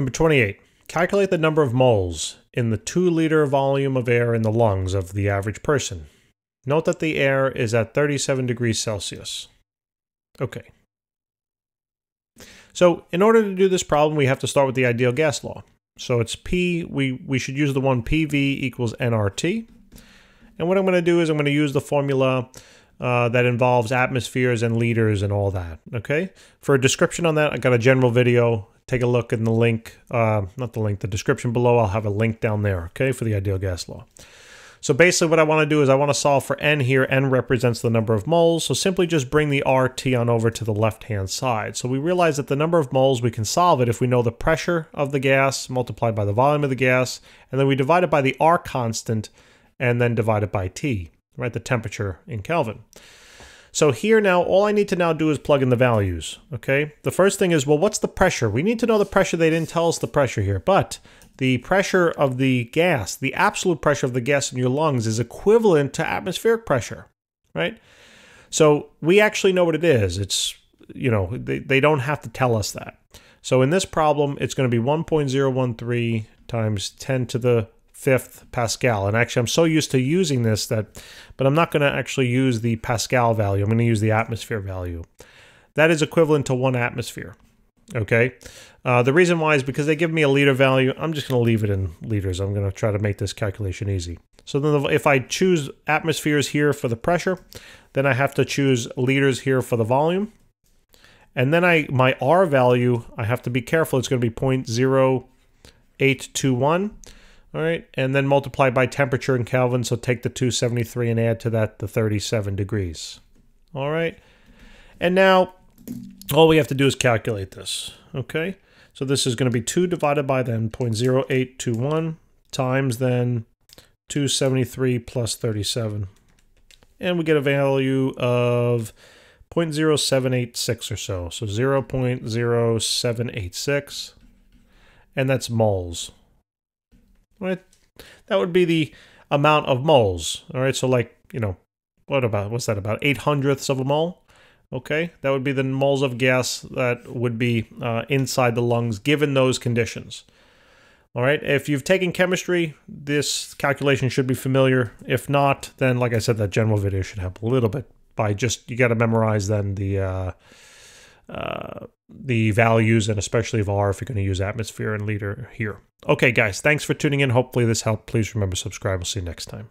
Number 28. Calculate the number of moles in the 2-liter volume of air in the lungs of the average person. Note that the air is at 37 degrees Celsius. Okay. So in order to do this problem, we have to start with the ideal gas law. So it's P, we should use the one PV equals nRT. And what I'm going to do is I'm going to use the formula that involves atmospheres and liters and all that, okay? For a description on that, I got a general video. Take a look in the link, the description below. I'll have a link down there, okay, for the ideal gas law. So basically what I want to do is I want to solve for N here. N represents the number of moles. So simply just bring the RT on over to the left-hand side. So we realize that the number of moles, we can solve it if we know the pressure of the gas multiplied by the volume of the gas, and then we divide it by the R constant and then divide it by T, right? The temperature in Kelvin. So here now, all I need to now do is plug in the values, okay? The first thing is, well, what's the pressure? We need to know the pressure. They didn't tell us the pressure here, but the pressure of the gas, the absolute pressure of the gas in your lungs is equivalent to atmospheric pressure, right? So we actually know what it is. It's, you know, they don't have to tell us that. So in this problem, it's going to be 1.013 times 10 to the 5th Pascal. And actually, I'm so used to using this but I'm not going to actually use the Pascal value. I'm going to use the atmosphere value. That is equivalent to 1 atmosphere. Okay. The reason why is because they give me a liter value. I'm just going to leave it in liters. I'm going to try to make this calculation easy. So then if I choose atmospheres here for the pressure, then I have to choose liters here for the volume. And then my R value, I have to be careful. It's going to be 0.0821. All right, and then multiply by temperature in Kelvin, so take the 273 and add to that the 37 degrees. All right, and now all we have to do is calculate this, okay? So this is going to be 2 divided by then 0.0821 times then 273 plus 37. And we get a value of 0.0786 or so, so 0.0786, and that's moles. Right, that would be the amount of moles. All right, so like, you know, what's that about 8 hundredths of a mole? Okay, that would be the moles of gas that would be inside the lungs given those conditions. All right, if you've taken chemistry, this calculation should be familiar. If not, then like I said, that general video should help a little bit by just, you got to memorize then the values, and especially of R if you're going to use atmosphere and liter here. Okay, guys, thanks for tuning in. Hopefully this helped. Please remember to subscribe. We'll see you next time.